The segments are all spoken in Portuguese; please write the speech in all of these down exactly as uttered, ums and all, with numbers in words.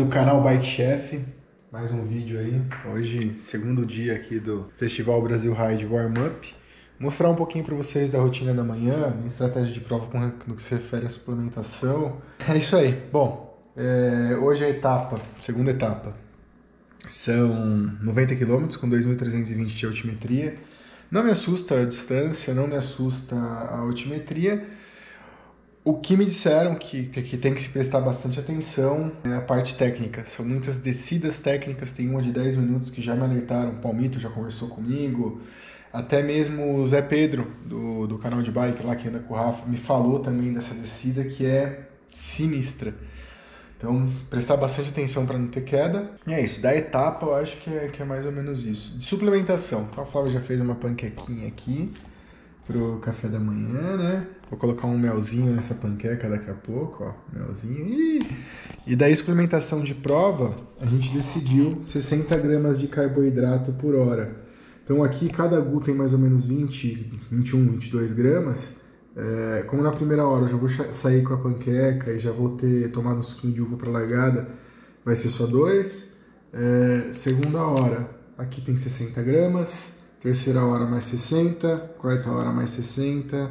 do canal Bike Chef, mais um vídeo aí. Hoje, segundo dia aqui do Festival Brasil Ride Warm-Up. Mostrar um pouquinho para vocês da rotina da manhã, minha estratégia de prova no que se refere à suplementação. É isso aí. Bom, é, hoje a etapa, segunda etapa, são noventa quilômetros com dois mil trezentos e vinte de altimetria. Não me assusta a distância, não me assusta a altimetria. O que me disseram que, que tem que se prestar bastante atenção é a parte técnica. São muitas descidas técnicas, tem uma de dez minutos que já me alertaram, o Palmito já conversou comigo, até mesmo o Zé Pedro, do, do canal de bike lá que anda com o Rafa, me falou também dessa descida que é sinistra. Então, prestar bastante atenção para não ter queda. E é isso, da etapa eu acho que é, que é mais ou menos isso. De suplementação, então a Flávia já fez uma panquequinha aqui pro café da manhã, né? Vou colocar um melzinho nessa panqueca daqui a pouco, ó, melzinho. Ih! E daí, suplementação de prova, a gente decidiu sessenta gramas de carboidrato por hora. Então aqui cada Gu tem mais ou menos vinte, vinte e um, vinte e dois gramas. É, como na primeira hora eu já vou sair com a panqueca e já vou ter tomado um suquinho de uva para largada, vai ser só dois. É, segunda hora, aqui tem sessenta gramas. Terceira hora mais sessenta, quarta hora mais sessenta.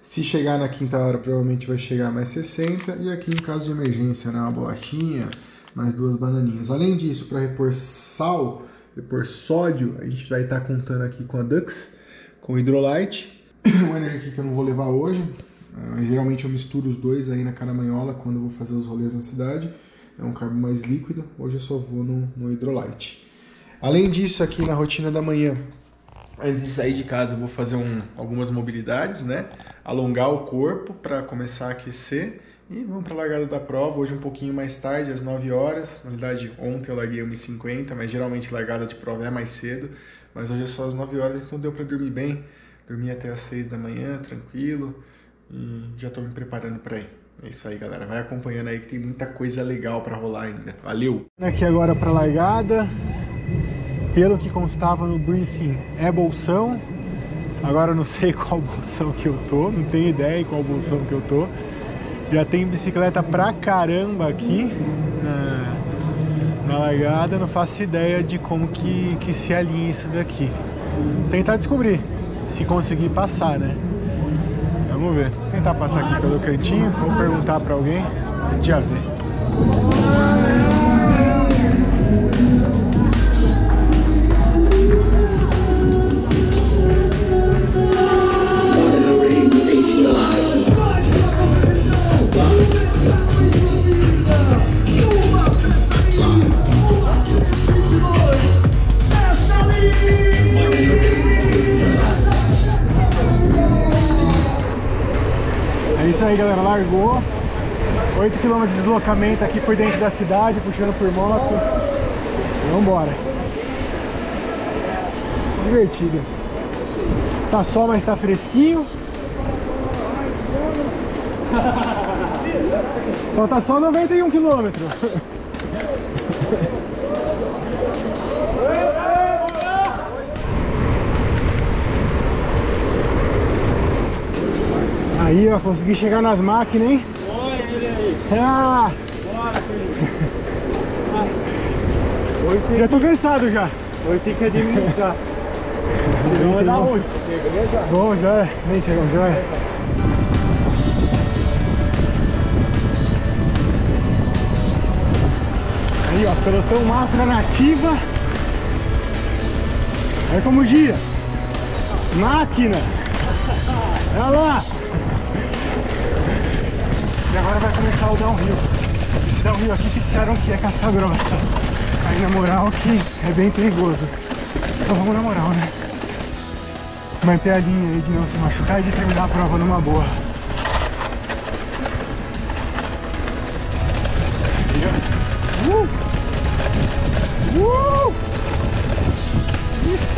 Se chegar na quinta hora, provavelmente vai chegar mais sessenta. E aqui, em caso de emergência, né, uma bolachinha, mais duas bananinhas. Além disso, para repor sal, repor sódio, a gente vai estar tá contando aqui com a Dux, com o hidrolite. Uma energia aqui que eu não vou levar hoje. Uh, geralmente eu misturo os dois aí na caramanhola quando eu vou fazer os rolês na cidade. É um carbo mais líquido. Hoje eu só vou no, no hidrolite. Além disso, aqui na rotina da manhã, antes de sair de casa, eu vou fazer um, algumas mobilidades, né? Alongar o corpo para começar a aquecer. E vamos para a largada da prova. Hoje um pouquinho mais tarde, às nove horas. Na verdade, ontem eu larguei uma e cinquenta, mas geralmente largada de prova é mais cedo. Mas hoje é só às nove horas, então deu para dormir bem. Dormi até às seis da manhã, tranquilo. E já estou me preparando para ir. É isso aí, galera. Vai acompanhando aí que tem muita coisa legal para rolar ainda. Valeu! Aqui agora para a largada. Pelo que constava no briefing, é bolsão. Agora eu não sei qual bolsão que eu tô, não tenho ideia qual bolsão que eu tô. Já tem bicicleta pra caramba aqui na, na largada, não faço ideia de como que, que se alinha isso daqui. Tentar descobrir, se conseguir passar, né? Vamos ver. Tentar passar aqui pelo cantinho, vou perguntar pra alguém, a gente já vê. Largou, oito quilômetros de deslocamento aqui por dentro da cidade, puxando por moto. Vamos embora. Divertido. Tá sol, mas tá fresquinho. Só tá só noventa e um quilômetros. Aí, ó, consegui chegar nas máquinas, hein? Olha ele aí! Ah! Bora, filho! Já tô cansado já! Hoje tem que administrar! Não vai dar hoje! Bom, já é! Nem chegamos, já é! Aí, ó, pelotão mafra nativa! Olha como gira! Máquina! Olha lá! E agora vai começar o downhill. Esse downhill aqui que disseram que é casca grossa. Aí na moral que é bem perigoso. Então vamos na moral, né? Manter a linha aí de não se machucar e de terminar a prova numa boa. Uh! Uh! Isso!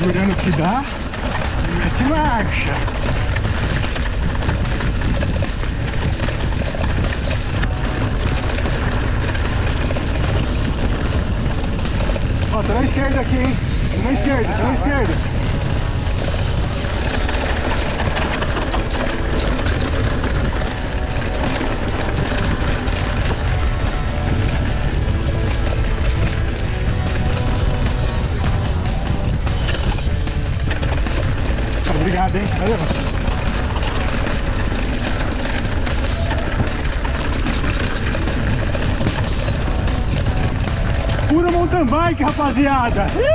Segurando o que dá, mete marcha. na esquerda aqui, hein? Na esquerda, na esquerda. Obrigado, hein? Valeu. Pura mountain bike, rapaziada! Uhul!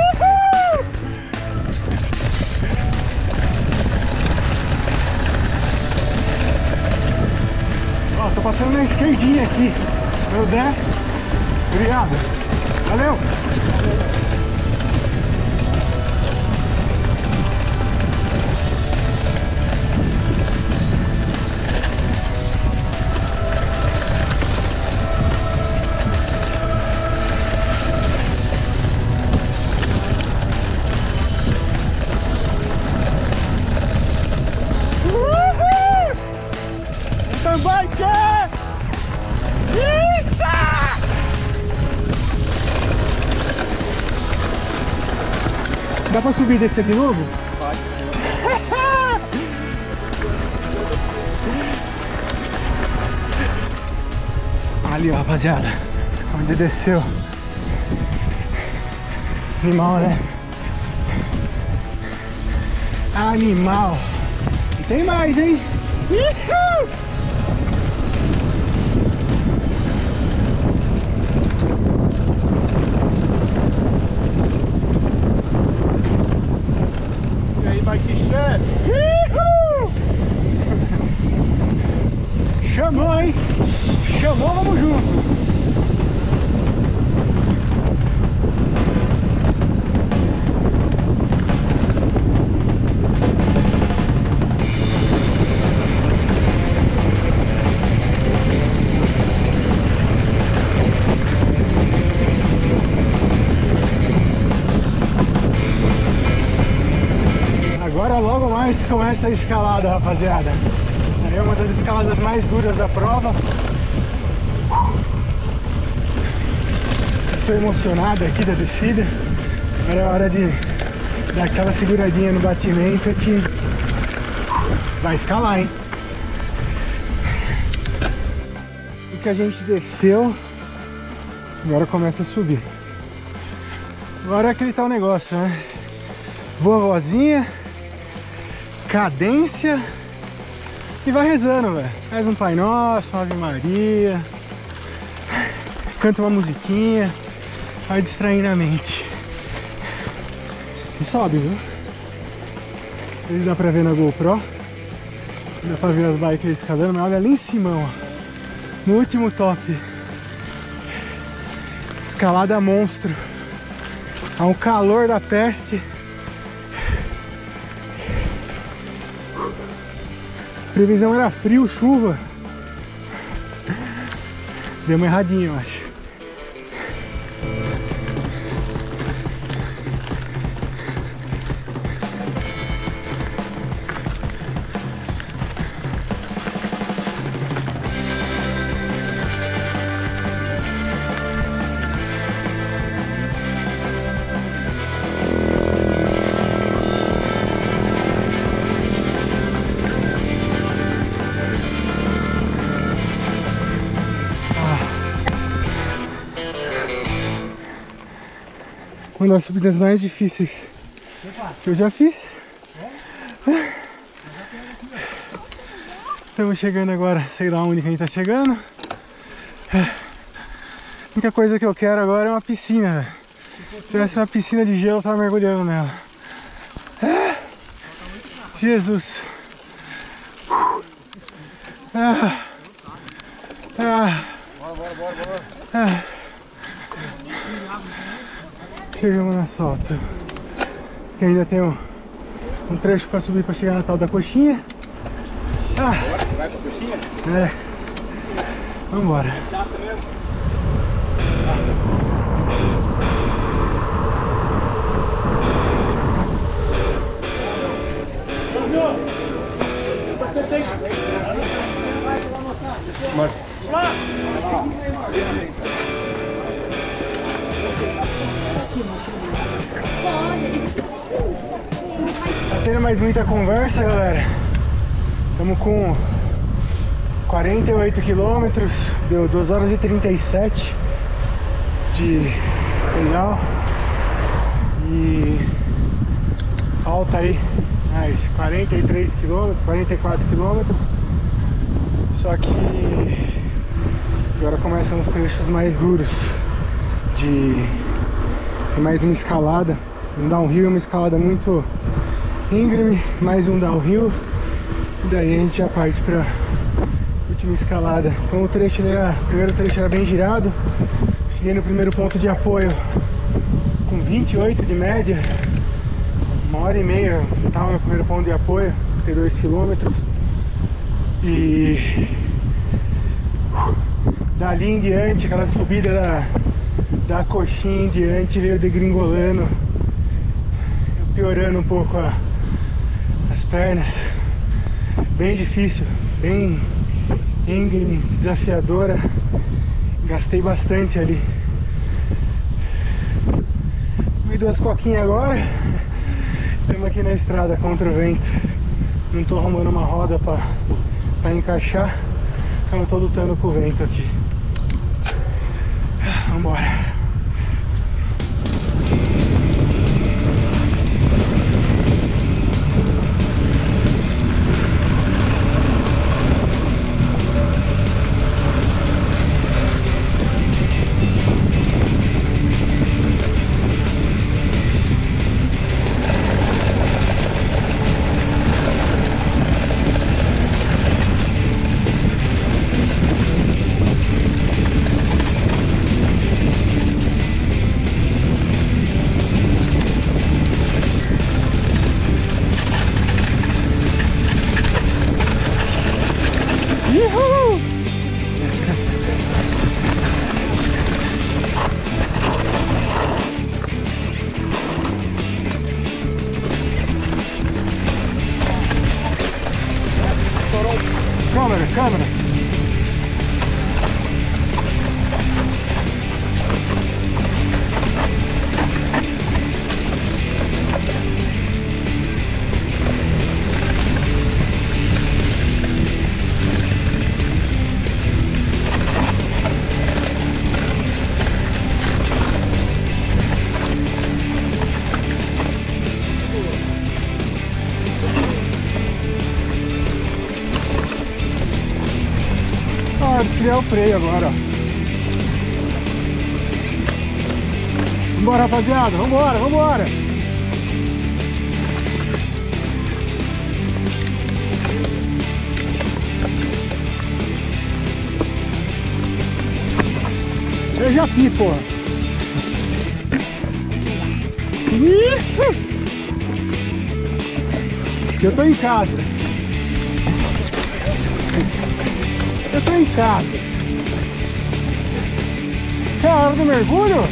Ó, tô passando na esquerdinha aqui. Meu der. Obrigado. Valeu! Dá pra subir e descer de novo? Pode. Ali, ó, rapaziada, onde desceu. Animal, né? Animal. E tem mais, hein? Uhul! Bike Chef! Chamou, hein? Chamou, vamos junto! Agora logo mais começa a escalada, rapaziada. É uma das escaladas mais duras da prova. Estou emocionado aqui da descida. Agora é hora de dar aquela seguradinha no batimento que vai escalar, hein? O que a gente desceu, agora começa a subir. Agora é aquele tal negócio, né? Vovozinha, cadência e vai rezando, velho. Faz um Pai Nosso, uma Ave Maria, canta uma musiquinha, vai distraindo a mente. E sobe, viu? Eles dá pra ver na GoPro, dá pra ver as bikes escalando, mas olha ali em cima, ó, no último top. Escalada monstro. Há um calor da peste. Previsão era frio, chuva. Deu uma erradinha, eu acho. Uma das subidas mais difíceis que eu já fiz. Estamos chegando agora, sei lá onde que a gente tá chegando. A única coisa que eu quero agora é uma piscina. Se tivesse uma piscina de gelo, eu tava mergulhando nela. Jesus. Ah. Ah. Bora, bora, bora, bora. Chegamos na solta. Diz que ainda tem um, um trecho para subir para chegar na tal da coxinha. Ah, vai pra coxinha? É. Vamos embora. É chato mesmo. Você tem que. Vai lá, vai lá. Thank you. Tá tendo mais muita conversa, galera. Estamos com quarenta e oito quilômetros, deu duas horas e trinta e sete de final. E falta aí mais quarenta e três quilômetros, quarenta e quatro quilômetros. Só que agora começam os trechos mais duros. De Tem mais uma escalada, um downhill, uma escalada muito íngreme, mais um downhill. E daí a gente já parte para a última escalada. Então o trecho era, o primeiro trecho era bem girado. Cheguei no primeiro ponto de apoio com vinte e oito de média, uma hora e meia estava no primeiro ponto de apoio, trinta e dois quilômetros. E dali em diante, aquela subida da, da coxinha em diante veio degringolando, piorando um pouco a, as pernas. Bem difícil, bem íngreme, desafiadora. Gastei bastante ali. Comi duas coquinhas agora. Estamos aqui na estrada contra o vento. Não estou arrumando uma roda para encaixar. Eu não estou lutando com o vento aqui. Vamos embora. Desviar o freio agora. Vambora, rapaziada, vambora, vambora. Eu já fiz, porra. Eu tô em casa. Eu tô em casa. Quer a hora do mergulho?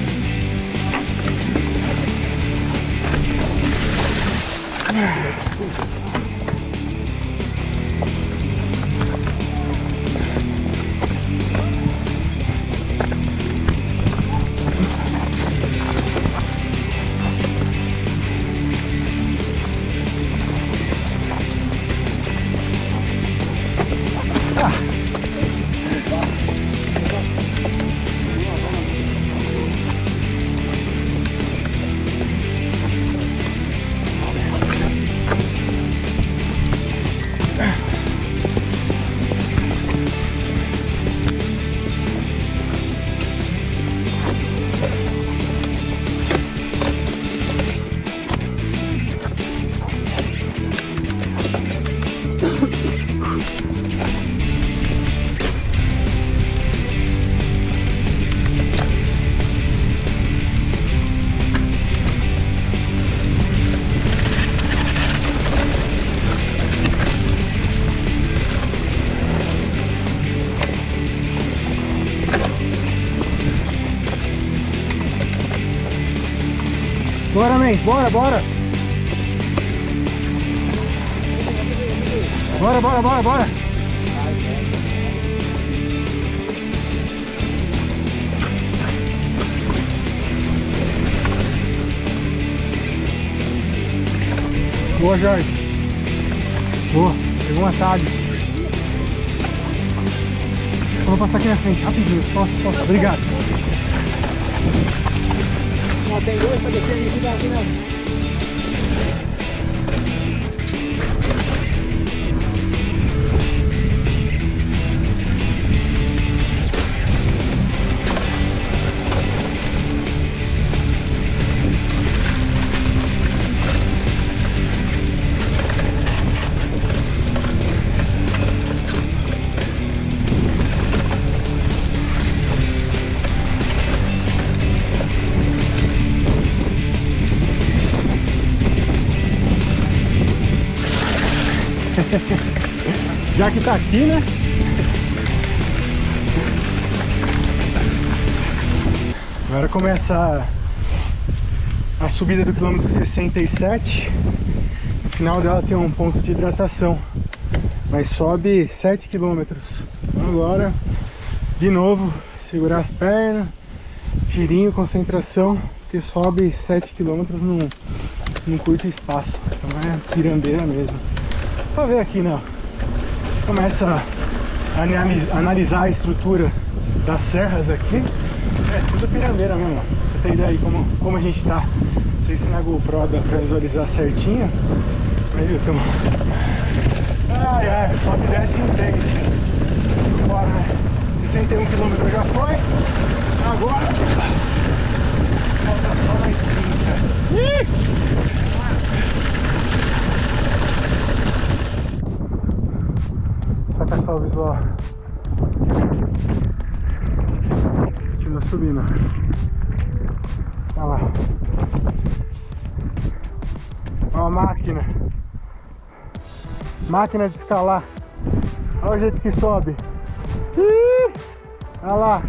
Bora, man, bora, bora! Bora, bora, bora, bora! Boa, Jorge. Boa, pegou um atalho. Eu vou passar aqui na frente, rapidinho. Posso, posso. Obrigado. Ó, tem dois pra descer aí, cuidado, cuidado. Já que tá aqui, né? Agora começa a, a subida do quilômetro sessenta e sete. No final dela tem um ponto de hidratação, mas sobe sete quilômetros. Então agora, de novo, segurar as pernas, girinho, concentração, porque sobe sete quilômetros num, num curto espaço. Então é tirandeira mesmo. Pra ver aqui, né? Começa a analisar a estrutura das serras aqui. É tudo pirandeira mesmo. Pra ter ideia aí como, como a gente tá. Não sei se na GoPro dá pra visualizar certinho. Mas eu tamo... Ai, ai, sobe e desce e pega. Bora, né? sessenta e um quilômetros já foi. Agora... Falta só mais trinta. Ih! Olha só o visual. Continua subindo. Olha lá. Olha a máquina. Máquina de escalar. Olha o jeito que sobe. Ih! Olha lá.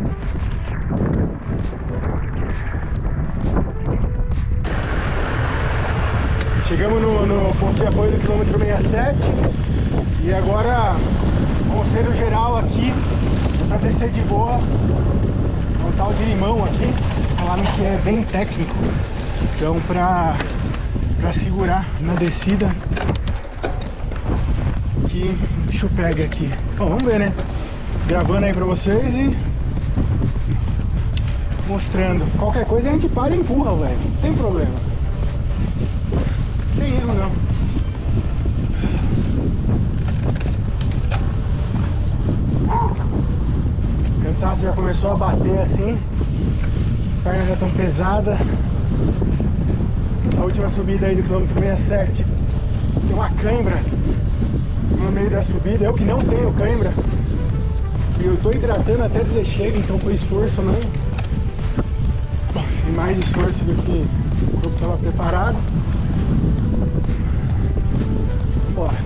Chegamos no, no ponto de apoio do quilômetro sessenta e sete. E agora... Conselho geral aqui para descer de boa, um tal de limão aqui, falaram que é bem técnico, então para para segurar na descida que o bicho pega aqui. Bom, vamos ver, né? Gravando aí para vocês e mostrando. Qualquer coisa a gente para e empurra, velho. Não tem problema. Não tem erro não. O cansaço já começou a bater assim, as pernas já estão pesadas. A última subida aí do quilômetro sessenta e sete tem uma cãibra no meio da subida. Eu que não tenho cãibra e eu tô hidratando até dizer chega, então foi esforço não. Bom, tem mais esforço do que o corpo estava preparado. Bora.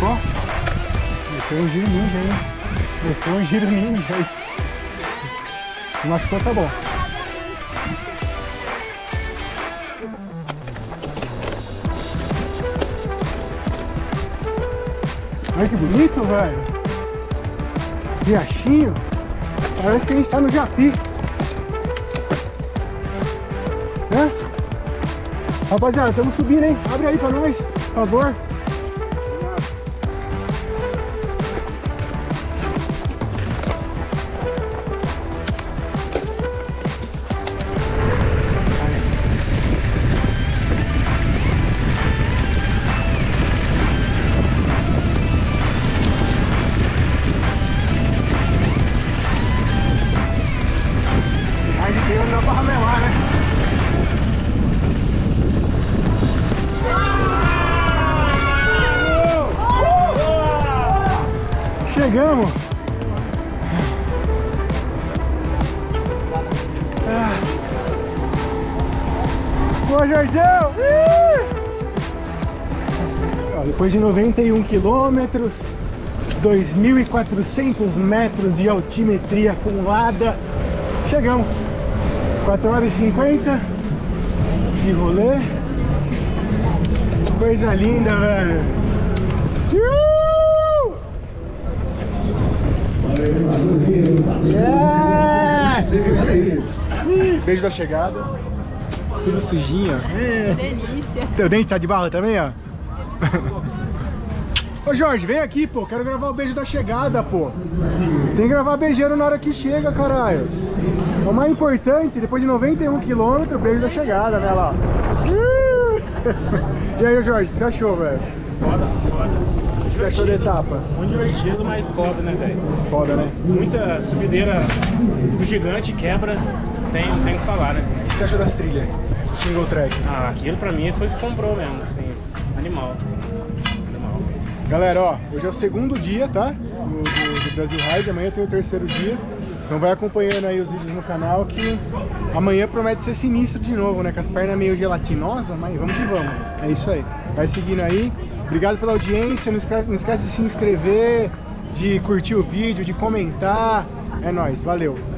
Ó, meteu um giro ninja aí. Meteu um giro ninja aí. Se machucou, tá bom. Olha que bonito, velho. Riachinho. Parece que a gente tá no Japi. Né? Rapaziada, estamos subindo, hein? Abre aí pra nós, por favor. Chegamos! Ah. Boa, Jorgeão! Ó, depois de noventa e um quilômetros, dois mil e quatrocentos metros de altimetria acumulada, chegamos! quatro horas e cinquenta de rolê. Coisa linda, velho! É! Beijo da chegada. Tudo sujinho. É. Que delícia. Teu dente tá de barro também, ó. Ô Jorge, vem aqui, pô. Quero gravar o beijo da chegada, pô. Tem que gravar beijeiro na hora que chega, caralho. O mais importante, depois de noventa e um quilômetros, beijo da chegada, né, lá. E aí, Jorge, o que você achou, velho? Foda, foda. O que você achou da etapa? Muito divertido, mas foda, né, velho? Foda, né? Muita subideira do gigante, quebra, tem, tem o que falar, né? O que você achou das trilhas? Single tracks? Ah, aquilo pra mim foi o que comprou mesmo, assim, animal. Animal. Galera, ó, hoje é o segundo dia, tá? Do, do, do Brasil Ride, amanhã tem o terceiro dia. Então vai acompanhando aí os vídeos no canal que amanhã promete ser sinistro de novo, né? Com as pernas meio gelatinosas, mas vamos que vamos. É isso aí. Vai seguindo aí. Obrigado pela audiência, não esquece, não esquece de se inscrever, de curtir o vídeo, de comentar. É nóis, valeu!